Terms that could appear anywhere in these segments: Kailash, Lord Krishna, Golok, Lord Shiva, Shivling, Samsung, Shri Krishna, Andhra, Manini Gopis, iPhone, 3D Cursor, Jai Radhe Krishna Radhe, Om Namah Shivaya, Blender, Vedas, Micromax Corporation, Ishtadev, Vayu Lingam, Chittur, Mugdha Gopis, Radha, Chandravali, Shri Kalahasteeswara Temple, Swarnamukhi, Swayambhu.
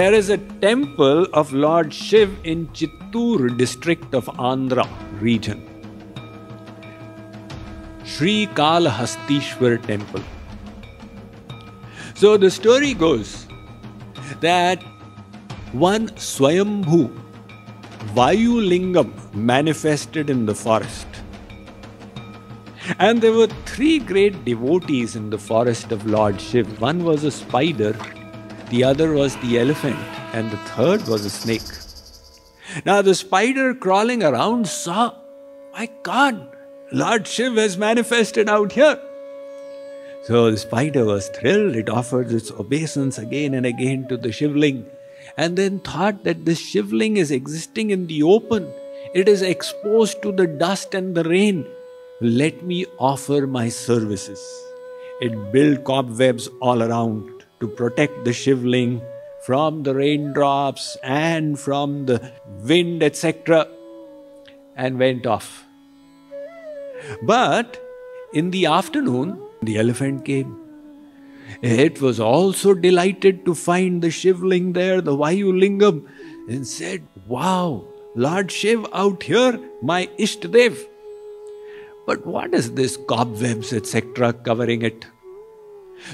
There is a temple of Lord Shiv in Chittur district of Andhra region. Shri Kalahasteeswara Temple. So the story goes that one Swayambhu, Vayu Lingam, manifested in the forest. And there were three great devotees in the forest of Lord Shiv. One was a spider, the other was the elephant, and the third was a snake. Now the spider crawling around saw, my God, Lord Shiv has manifested out here. So the spider was thrilled. It offered its obeisance again and again to the Shivling, and then thought that this Shivling is existing in the open. It is exposed to the dust and the rain. Let me offer my services. It built cobwebs all around to protect the Shivling from the raindrops and from the wind, etc., and went off. But in the afternoon, the elephant came. It was also delighted to find the Shivling there, the Vayu Lingam, and said, wow, Lord Shiv out here, my Ishtadev. But what is this cobwebs, etc., covering it?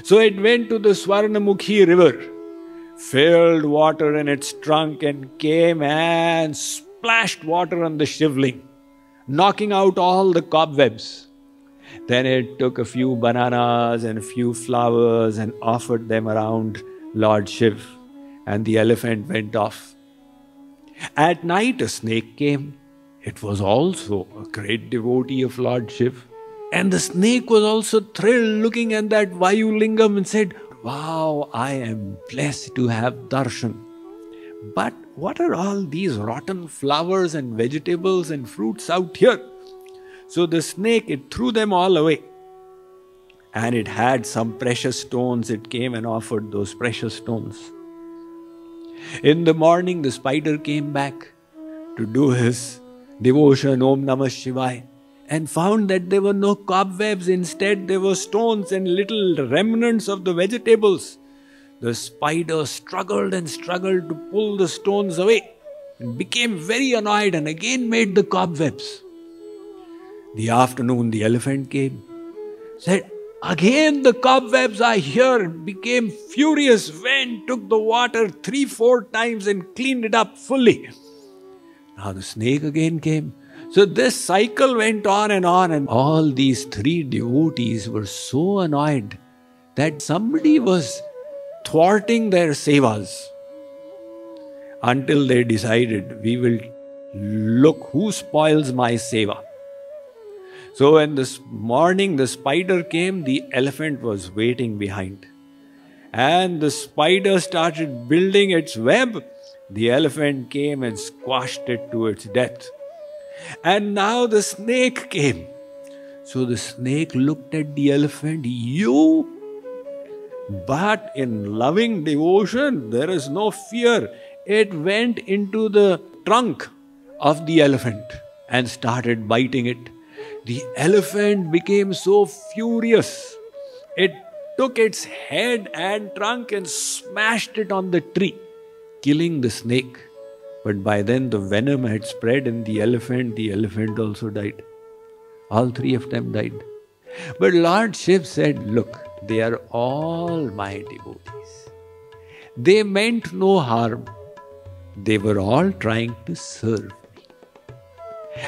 So it went to the Swarnamukhi river, filled water in its trunk, and came and splashed water on the Shivling, knocking out all the cobwebs. Then it took a few bananas and a few flowers and offered them around Lord Shiv, and the elephant went off. At night a snake came. It was also a great devotee of Lord Shiv. And the snake was also thrilled looking at that Vayu Lingam and said, wow, I am blessed to have darshan. But what are all these rotten flowers and vegetables and fruits out here? So the snake, it threw them all away. And it had some precious stones. It came and offered those precious stones. In the morning, the spider came back to do his devotion, Om Namah Shivaya, and found that there were no cobwebs. Instead, there were stones and little remnants of the vegetables. The spider struggled and struggled to pull the stones away and became very annoyed and again made the cobwebs. The afternoon, the elephant came, said, again the cobwebs are here, and became furious, went, took the water 3-4 times and cleaned it up fully. Now the snake again came. So this cycle went on, and all these three devotees were so annoyed that somebody was thwarting their sevas, until they decided, we will look who spoils my seva. So when this morning the spider came, the elephant was waiting behind. And the spider started building its web. The elephant came and squashed it to its death. And now the snake came. So the snake looked at the elephant, you? But in loving devotion, there is no fear. It went into the trunk of the elephant and started biting it. The elephant became so furious. It took its head and trunk and smashed it on the tree, killing the snake. But by then the venom had spread in the elephant also died. All three of them died. But Lord Shiv said, look, they are all my devotees. They meant no harm. They were all trying to serve me.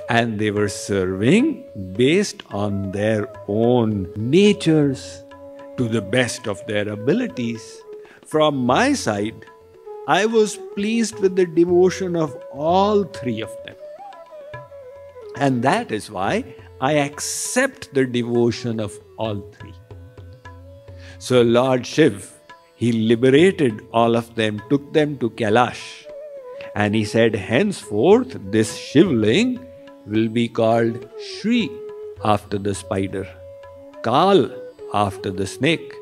And they were serving based on their own natures, to the best of their abilities. From my side, I was pleased with the devotion of all three of them. And that is why I accept the devotion of all three. So Lord Shiv, He liberated all of them, took them to Kailash, and he said, henceforth this Shivling will be called Shri after the spider, Kal after the snake,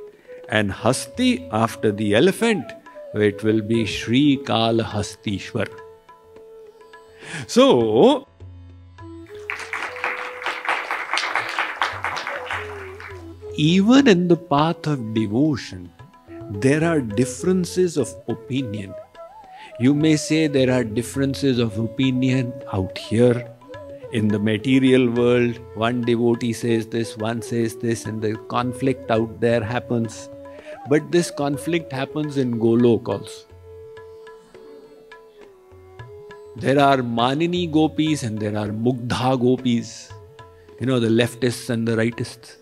and Hasti after the elephant, it will be Shri Kalahasteeswara. So, even in the path of devotion, there are differences of opinion. You may say there are differences of opinion out here. In the material world, one devotee says this, one says this, and the conflict out there happens. But this conflict happens in Golok also. There are Manini Gopis and there are Mugdha Gopis. You know, the leftists and the rightists.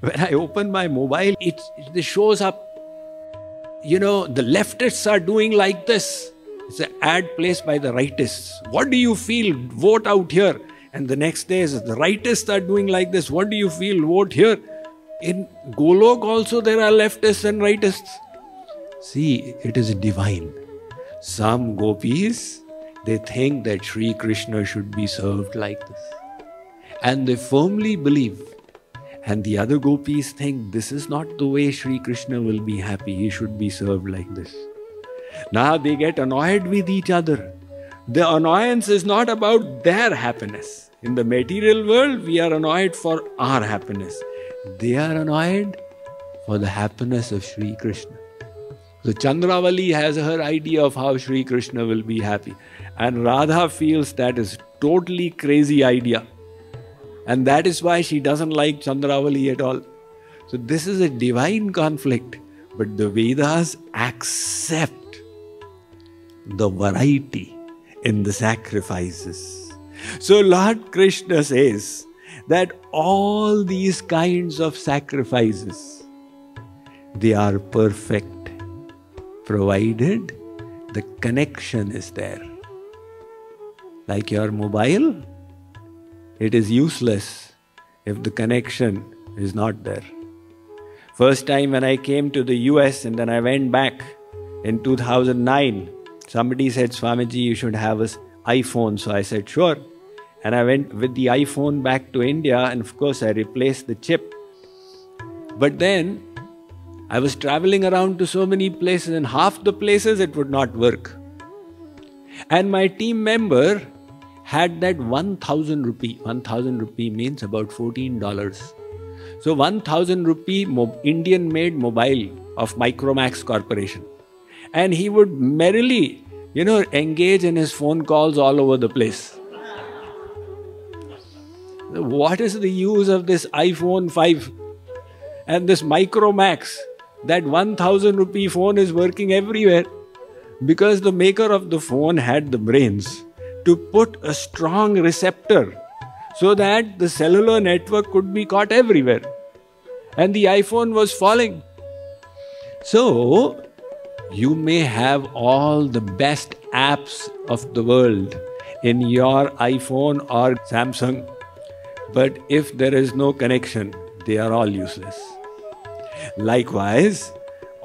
When I open my mobile, it shows up, you know, the leftists are doing like this. It's an ad placed by the rightists. What do you feel? Vote out here. And the next day is the rightists are doing like this. What do you feel? Vote here. In Golok also there are leftists and rightists. See, it is divine. Some gopis, they think that Shri Krishna should be served like this. And they firmly believe. And the other gopis think this is not the way Shri Krishna will be happy. He should be served like this. Now they get annoyed with each other. The annoyance is not about their happiness. In the material world, we are annoyed for our happiness. They are annoyed for the happiness of Shri Krishna. So Chandravali has her idea of how Shri Krishna will be happy. And Radha feels that is totally crazy idea. And that is why she doesn't like Chandravali at all. So this is a divine conflict. But the Vedas accept the variety in the sacrifices. So Lord Krishna says that all these kinds of sacrifices, they are perfect, provided the connection is there. Like your mobile, it is useless if the connection is not there. First time when I came to the US and then I went back in 2009, somebody said, Swamiji, you should have an iPhone. So I said, sure. And I went with the iPhone back to India and of course I replaced the chip. But then I was traveling around to so many places and half the places it would not work. And my team member had that 1,000 rupee. 1,000 rupee means about $14. So 1,000 rupee Indian made mobile of Micromax Corporation. And he would merrily, you know, engage in his phone calls all over the place. What is the use of this iPhone 5 and this Micromax? That 1,000 rupee phone is working everywhere because the maker of the phone had the brains to put a strong receptor so that the cellular network could be caught everywhere. And the iPhone was falling. So, you may have all the best apps of the world in your iPhone or Samsung. But if there is no connection, they are all useless. Likewise,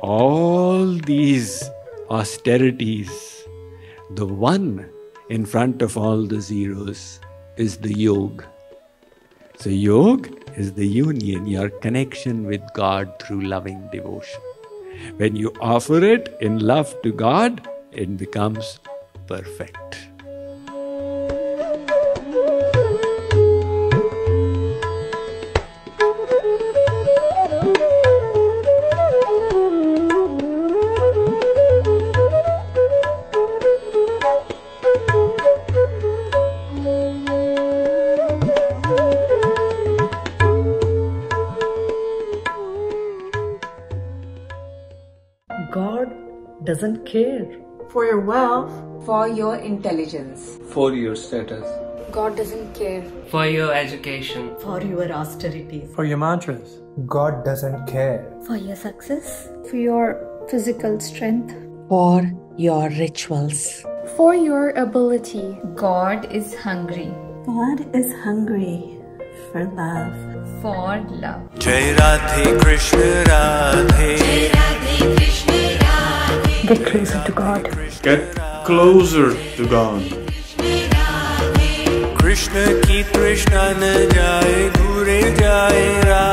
all these austerities, the one in front of all the zeros is the yoga. So yoga is the union, your connection with God through loving devotion. When you offer it in love to God, it becomes perfect. Doesn't care for your wealth, for your intelligence, for your status. God doesn't care for your education, for your austerities, for your mantras. God doesn't care for your success, for your physical strength, for your rituals, for your ability. God is hungry. God is hungry for love. For love. Jai Radhe Krishna Radhe. Get closer to God. Get closer to God. Krishna ki Krishna na jaye, Gure jaye.